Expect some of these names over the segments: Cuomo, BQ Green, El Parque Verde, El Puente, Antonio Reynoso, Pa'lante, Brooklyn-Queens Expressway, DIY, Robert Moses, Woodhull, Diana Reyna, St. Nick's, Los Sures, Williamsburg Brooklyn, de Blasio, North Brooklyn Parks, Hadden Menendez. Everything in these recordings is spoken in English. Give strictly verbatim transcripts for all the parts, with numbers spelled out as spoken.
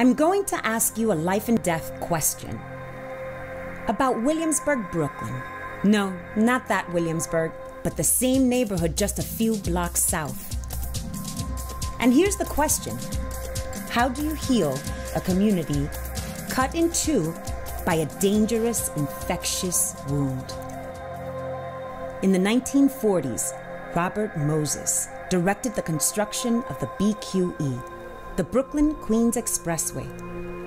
I'm going to ask you a life and death question about Williamsburg, Brooklyn. No, not that Williamsburg, but the same neighborhood just a few blocks south. And here's the question. How do you heal a community cut in two by a dangerous, infectious wound? In the nineteen forties, Robert Moses directed the construction of the B Q E, the Brooklyn-Queens Expressway,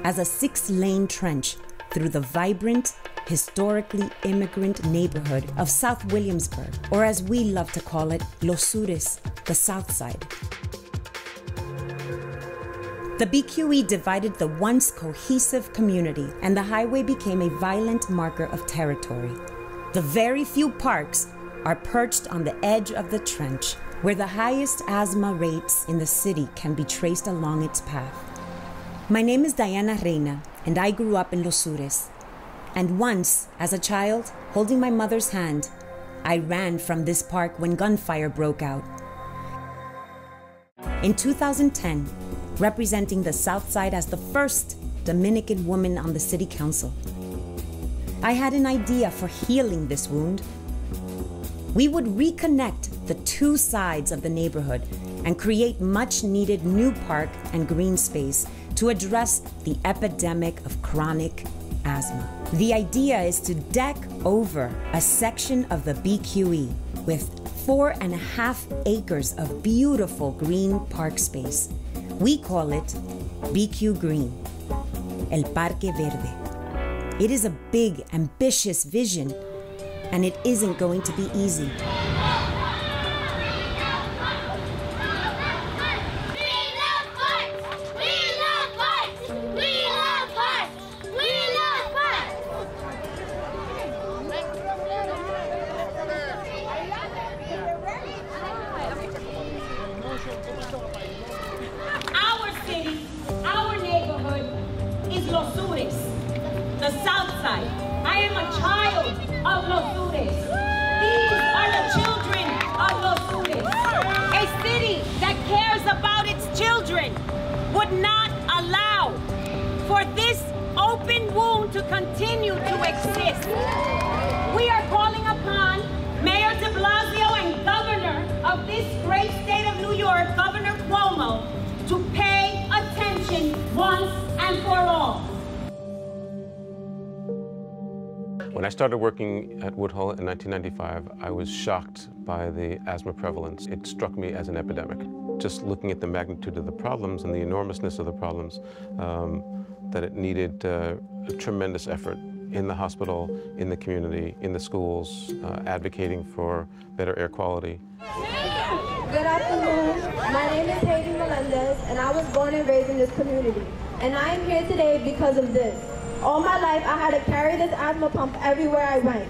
as a six-lane trench through the vibrant, historically immigrant neighborhood of South Williamsburg, or as we love to call it, Los Sures, the South Side. The B Q E divided the once cohesive community, and the highway became a violent marker of territory. The very few parks are perched on the edge of the trench, where the highest asthma rates in the city can be traced along its path. My name is Diana Reyna, and I grew up in Los Sures. And once, as a child, holding my mother's hand, I ran from this park when gunfire broke out. In two thousand ten, representing the South Side as the first Dominican woman on the city council, I had an idea for healing this wound. We would reconnect the two sides of the neighborhood and create much-needed new park and green space to address the epidemic of chronic asthma. The idea is to deck over a section of the B Q E with four and a half acres of beautiful green park space. We call it B Q Green, El Parque Verde. It is a big, ambitious vision, and it isn't going to be easy. We love parks! We love parks! We love parks! We love parks! Our city, our neighborhood is Los Sures, the South Side. I am a child of Los Sures. These are the children of Los Sures. A city that cares about its children would not allow for this open wound to continue to exist. We are calling upon Mayor de Blasio and Governor of this great state of New York, Governor Cuomo, to pay attention once and for all. When I started working at Woodhull in nineteen ninety-five, I was shocked by the asthma prevalence. It struck me as an epidemic. Just looking at the magnitude of the problems and the enormousness of the problems, um, that it needed uh, a tremendous effort in the hospital, in the community, in the schools, uh, advocating for better air quality. Good afternoon. My name is Hadden Menendez, and I was born and raised in this community. And I am here today because of this. All my life, I had to carry this asthma pump everywhere I went.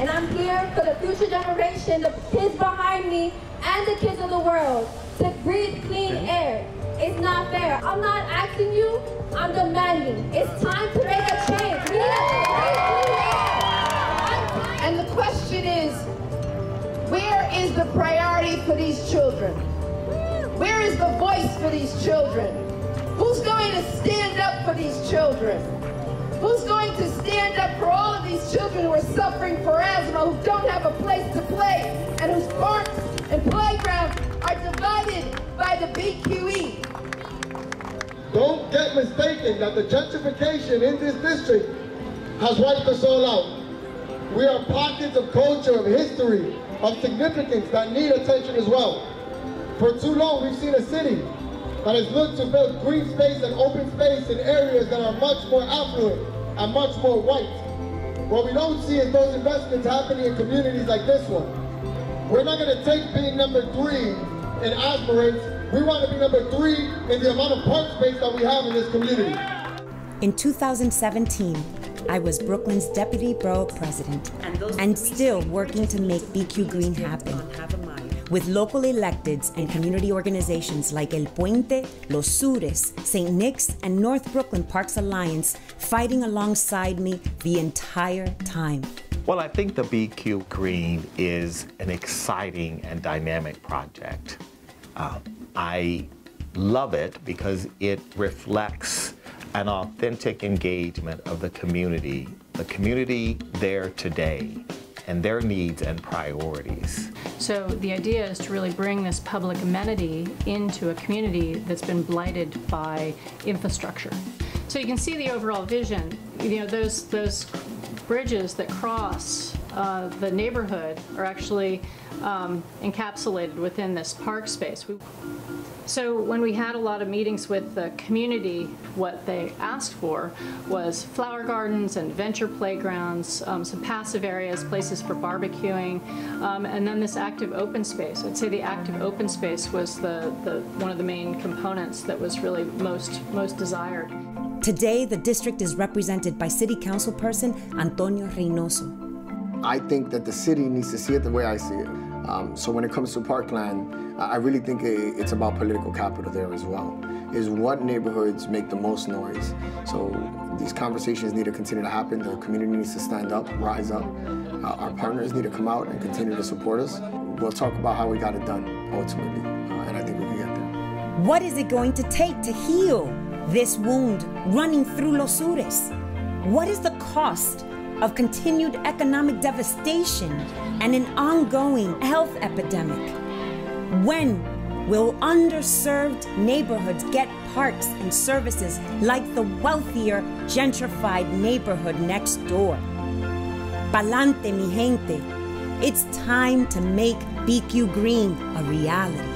And I'm here for the future generation, the kids behind me, and the kids of the world, to breathe clean air. It's not fair. I'm not asking you, I'm demanding. It's time to make a change. We need to breathe clean air. And the question is, where is the priority for these children? Where is the voice for these children? Who's going to stand up for these children? Who's going to stand up for all of these children who are suffering for asthma, who don't have a place to play, and whose parks and playgrounds are divided by the B Q E? Don't get mistaken that the gentrification in this district has wiped us all out. We are pockets of culture, of history, of significance that need attention as well. For too long, we've seen a city that has looked to build green space and open space in areas that are much more affluent and much more white. What we don't see is those investments happening in communities like this one. We're not going to take being number three in asthma rates. We want to be number three in the amount of park space that we have in this community. In two thousand seventeen, I was Brooklyn's deputy borough president and, and still working to make B Q Green happen, with local electeds and community organizations like El Puente, Los Sures, Saint Nick's, and North Brooklyn Parks Alliance fighting alongside me the entire time. Well, I think the B Q Green is an exciting and dynamic project. Uh, I love it because it reflects an authentic engagement of the community, the community there today, and their needs and priorities. So the idea is to really bring this public amenity into a community that's been blighted by infrastructure. So you can see the overall vision. You know, those, those bridges that cross uh, the neighborhood are actually um, encapsulated within this park space. We, So when we had a lot of meetings with the community, what they asked for was flower gardens and venture playgrounds, um, some passive areas, places for barbecuing, um, and then this active open space. I'd say the active open space was the, the, one of the main components that was really most, most desired. Today, the district is represented by City Councilperson Antonio Reynoso. I think that the city needs to see it the way I see it. Um, so when it comes to Parkland, I really think it's about political capital there as well, is what neighborhoods make the most noise. So these conversations need to continue to happen. The community needs to stand up, rise up. Uh, our partners need to come out and continue to support us. We'll talk about how we got it done, ultimately, uh, and I think we can get there. What is it going to take to heal this wound running through Los Sures? What is the cost of continued economic devastation and an ongoing health epidemic? When will underserved neighborhoods get parks and services like the wealthier, gentrified neighborhood next door? Pa'lante, mi gente. It's time to make B Q Green a reality.